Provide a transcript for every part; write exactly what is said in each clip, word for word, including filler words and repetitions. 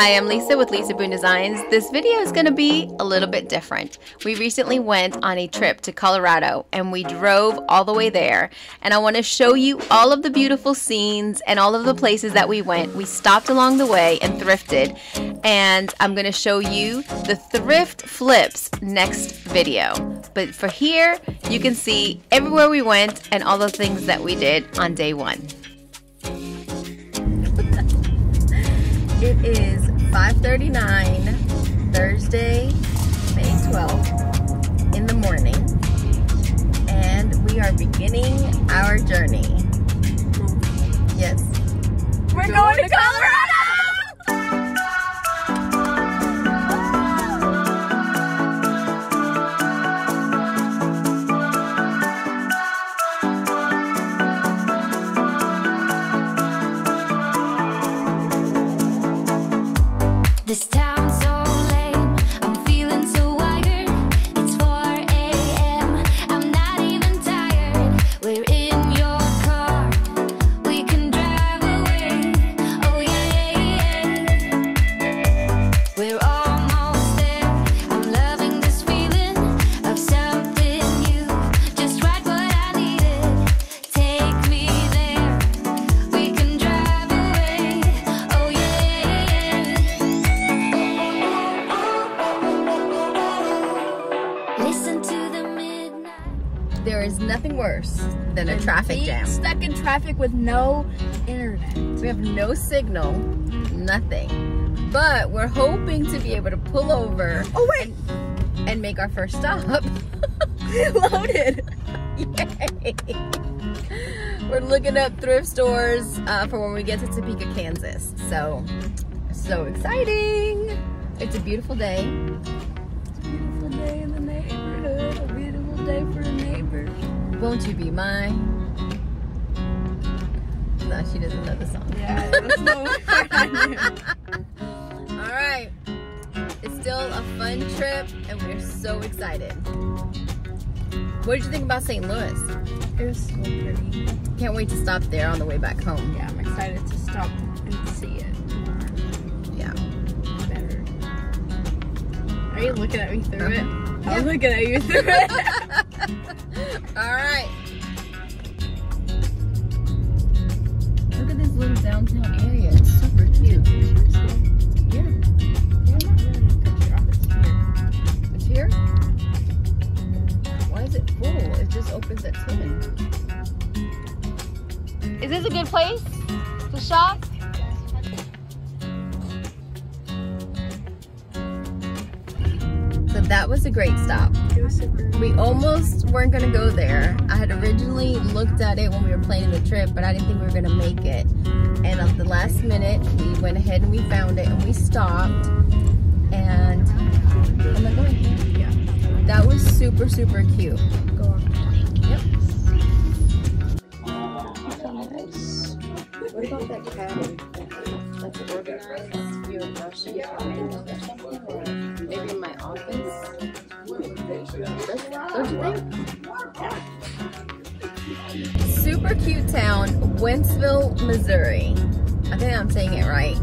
Hi, I'm Lisa with Lisa Boone Designs. This video is going to be a little bit different. We recently went on a trip to Colorado and we drove all the way there, and I want to show you all of the beautiful scenes and all of the places that we went. We stopped along the way and thrifted, and I'm going to show you the thrift flips next video. But for here, you can see everywhere we went and all the things that we did on day one. It is five thirty-nine, Thursday, May twelfth, in the morning, and we are beginning our journey. Yes. We're going, going to Colorado! Colorado! This town's so lame, I'm feeling so wired. It's four A M, I'm not even tired. We're in your car, we can drive away. Oh yeah, yeah. We're almost there, I'm loving this feeling of something new. Just right what I needed, take me there. We can drive away, oh yeah, yeah. There is nothing worse than a traffic jam. Stuck in traffic with no internet. We have no signal, nothing. But we're hoping to be able to pull over. Oh wait! And, and make our first stop. Loaded. Yay! We're looking up thrift stores uh, for when we get to Topeka, Kansas. So, so exciting! It's a beautiful day. It's a beautiful day in the neighborhood. A beautiful day for a neighbor. Won't you be mine? No, she doesn't know the song. Yeah, that's the only part I knew. All right, it's still a fun trip, and we're so excited. What did you think about Saint Louis? It was so pretty. Can't wait to stop there on the way back home. Yeah, I'm excited to stop and see it. Yeah. Better. Are you looking at me through it? Yeah. I'm looking at you through it. All right. Look at this little downtown area. It's super cute. Yeah. Yeah, not really a picture of it. It's here. Why is it full? It just opens at seven. Is this a good place to shop? So that was a great stop. We almost weren't gonna go there. I had originally looked at it when we were planning the trip, but I didn't think we were gonna make it. And at the last minute, we went ahead and we found it and we stopped. And am I going? Yeah. That was super, super cute. Go on. Yep. Nice. What about that cabin? That's organized. You and Russia. Yeah. Or maybe in my office. Don't you think? Super cute town, Wentzville, Missouri. I think I'm saying it right.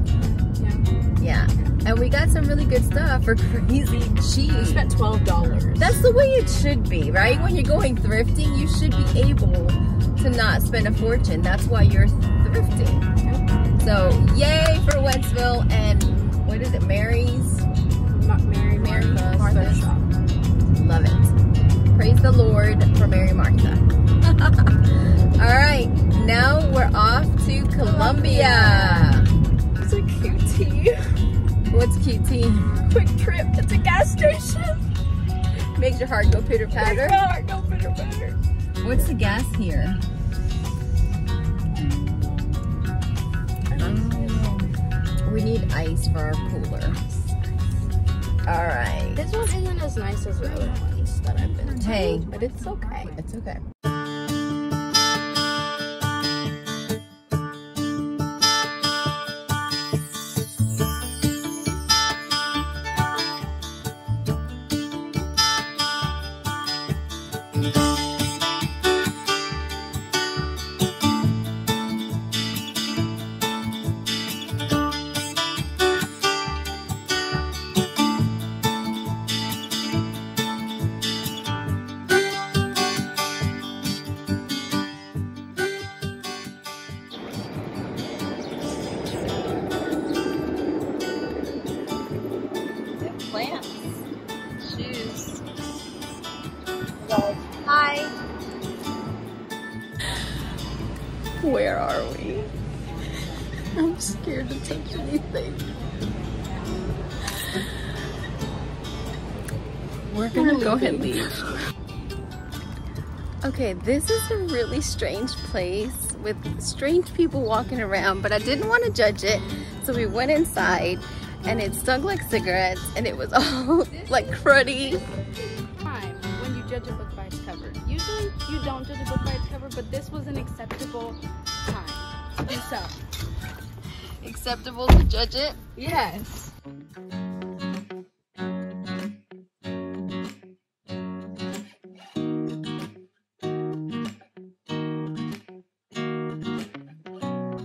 Yeah. Yeah. And we got some really good stuff for crazy cheap. We spent twelve dollars. That's the way it should be, right? When you're going thrifting, you should be able to not spend a fortune. That's why you're thrifting. So, yay for Wentzville and what is it, Mary's? Mary Martha, Martha Shop. Love it. Praise the Lord for Mary Martha. Alright, now we're off to Columbia. It's a Q T. What's Q T? Quick trip to the gas station. Makes your heart go pitter patter. Makes my heart go pitter patter. What's the gas here? Um, we need ice for our cooler. Alright. This one isn't as nice as the other ones that I've been to. Hey. But it's okay. It's okay. I'm scared to touch anything. We're gonna We're go ahead and leave. Okay, this is a really strange place with strange people walking around, but I didn't want to judge it, so we went inside and it stunk like cigarettes and it was all like cruddy. When you judge a book by its cover, usually you don't judge a book by its cover, but this was an acceptable time to do so. Acceptable to judge it? Yes.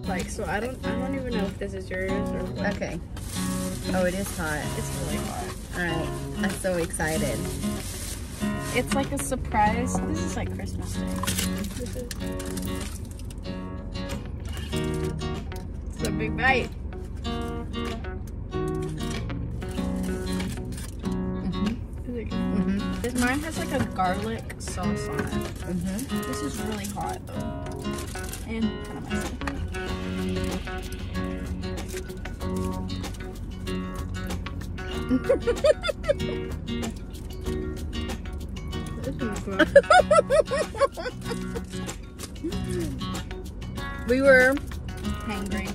Like, so I don't, I don't even know if this is yours or what. Okay. Oh, it is hot. It's really hot. All right. I'm so excited. It's like a surprise. This is like Christmas Day. This is... It's a big bite. Mm-hmm. Is it good? Mm-hmm. This mine has like a garlic sauce on it. Mm-hmm. This is really hot though, and kind of messy. We were hungry.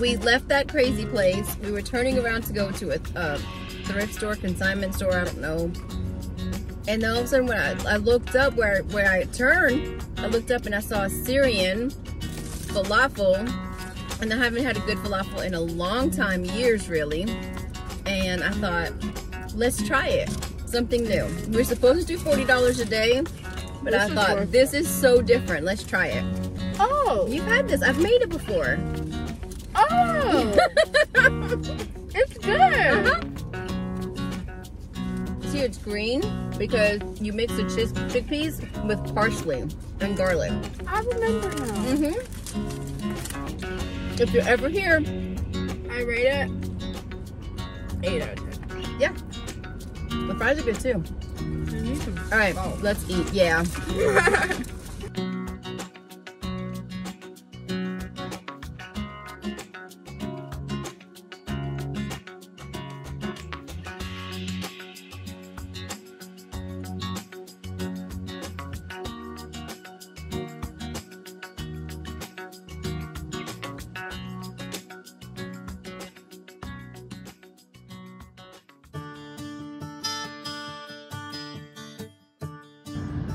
We left that crazy place. We were turning around to go to a uh, thrift store, consignment store, I don't know. And all of a sudden, when I, I looked up where where I turned, I looked up and I saw a Syrian falafel, and I haven't had a good falafel in a long time, years really. And I thought, let's try it, something new. We're supposed to do forty dollars a day, but I thought, this is so different, let's try it. Oh! You've had this, I've made it before. Oh! It's good! Uh-huh. See, it's green because you mix the chick chickpeas with parsley and garlic. I remember now. Mm-hmm. If you're ever here, I rate it eight out of ten. Yeah. The fries are good too. Mm-hmm. Alright, oh. Let's eat. Yeah.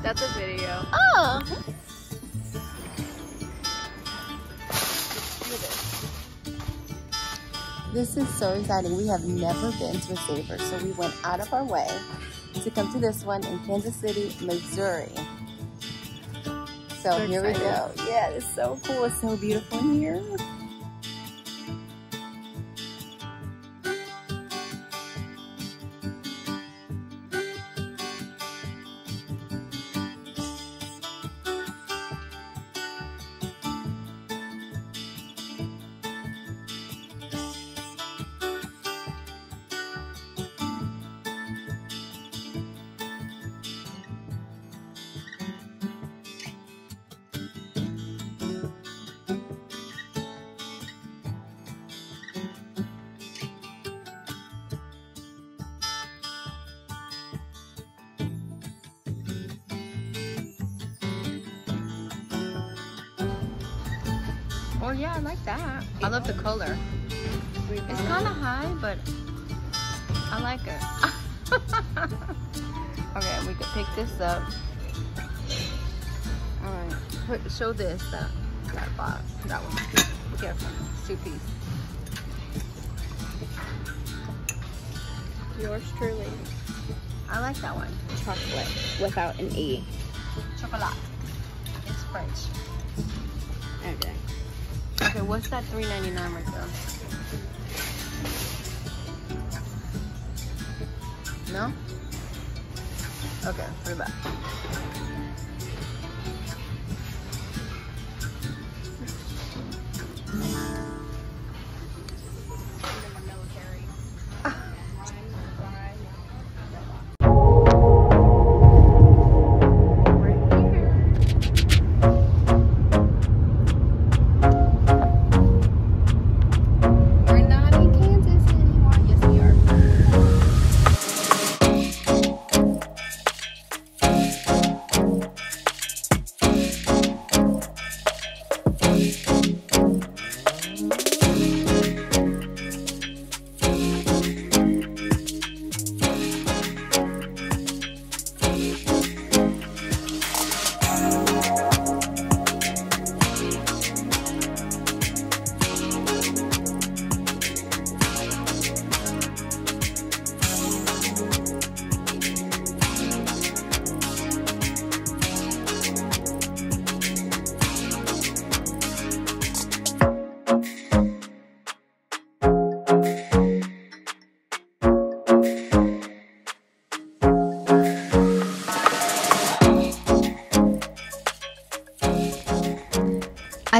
That's a video. Oh! This is so exciting. We have never been to a Savor, so we went out of our way to come to this one in Kansas City, Missouri. So here we go. Yeah, it's so cool. It's so beautiful in here. Oh yeah, I like that. I love the color. It's kind of high, but I like it. Okay, we could pick this up. All right, put, show this that that box, that one. Careful, two piece. Yours truly. I like that one. Chocolate without an E. Chocolat. It's French. Okay. Okay, what's that three ninety-nine right there? No? Okay, put it back.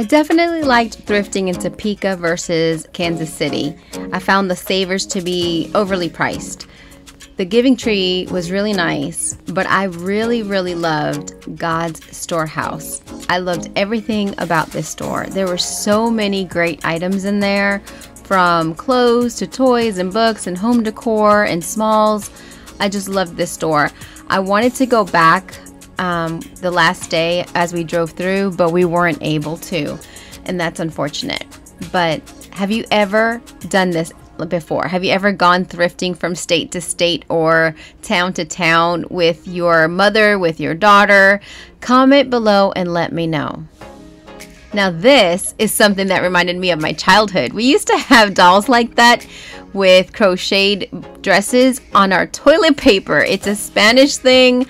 I definitely liked thrifting in Topeka versus Kansas City. I found the savers to be overly priced. The Giving Tree was really nice, but I really, really loved God's Storehouse. I loved everything about this store. There were so many great items in there, from clothes to toys and books and home decor and smalls. I just loved this store. I wanted to go back um, the last day as we drove through, but we weren't able to, and that's unfortunate. But have you ever done this before? Have you ever gone thrifting from state to state or town to town with your mother, with your daughter? Comment below and let me know. Now this is something that reminded me of my childhood. We used to have dolls like that with crocheted dresses on our toilet paper. It's a Spanish thing,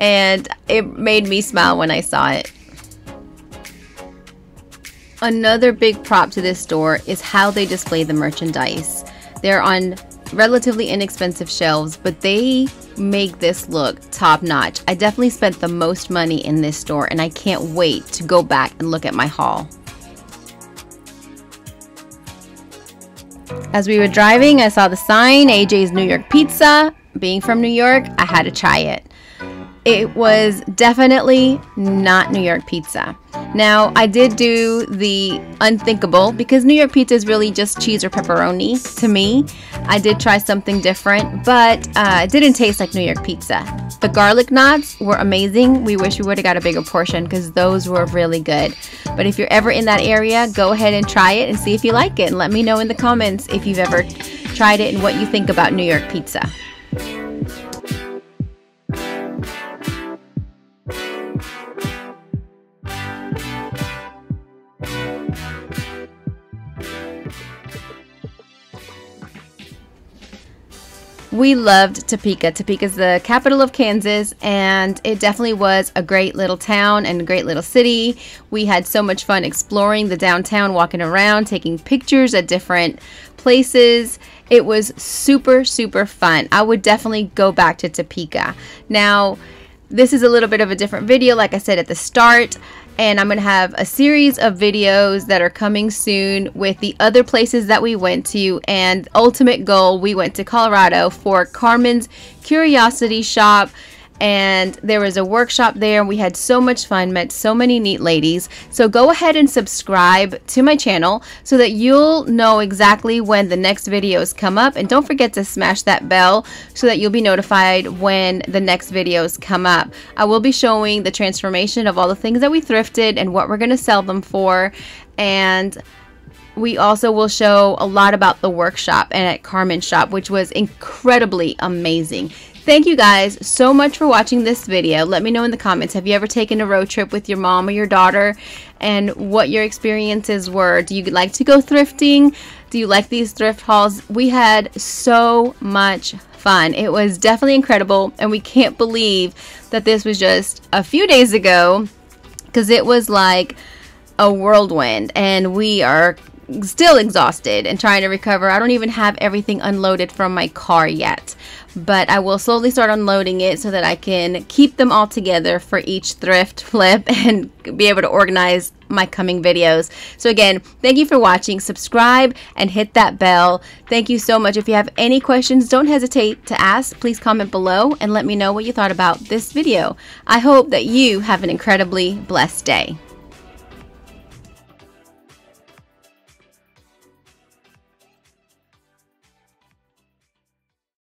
and it made me smile when I saw it. Another big prop to this store is how they display the merchandise. They're on relatively inexpensive shelves, but they make this look top-notch. I definitely spent the most money in this store, and I can't wait to go back and look at my haul. As we were driving, I saw the sign, A J's New York Pizza. Being from New York, I had to try it. It was definitely not New York pizza. Now, I did do the unthinkable, because New York pizza is really just cheese or pepperoni to me. I did try something different, but uh, it didn't taste like New York pizza. The garlic knots were amazing. We wish we would have got a bigger portion, because those were really good. But if you're ever in that area, go ahead and try it and see if you like it. And let me know in the comments if you've ever tried it and what you think about New York pizza. We loved Topeka. Topeka's the capital of Kansas, and it definitely was a great little town and a great little city. We had so much fun exploring the downtown, walking around, taking pictures at different places. It was super, super fun. I would definitely go back to Topeka. Now, this is a little bit of a different video, like I said at the start. And I'm going to have a series of videos that are coming soon with the other places that we went to. And ultimate goal, we went to Colorado for Carmen's Curiosity Shop. And there was a workshop there. We had so much fun, met so many neat ladies. So go ahead and subscribe to my channel so that you'll know exactly when the next videos come up. And don't forget to smash that bell so that you'll be notified when the next videos come up. I will be showing the transformation of all the things that we thrifted and what we're going to sell them for. And we also will show a lot about the workshop and at Carmen's shop, which was incredibly amazing. Thank you guys so much for watching this video. Let me know in the comments, have you ever taken a road trip with your mom or your daughter, and what your experiences were? Do you like to go thrifting? Do you like these thrift hauls? We had so much fun. It was definitely incredible, and we can't believe that this was just a few days ago, because it was like a whirlwind, and we are still exhausted and trying to recover. I don't even have everything unloaded from my car yet, but I will slowly start unloading it so that I can keep them all together for each thrift flip and be able to organize my coming videos. So again, thank you for watching. Subscribe and hit that bell. Thank you so much. If you have any questions, don't hesitate to ask. Please comment below and let me know what you thought about this video. I hope that you have an incredibly blessed day.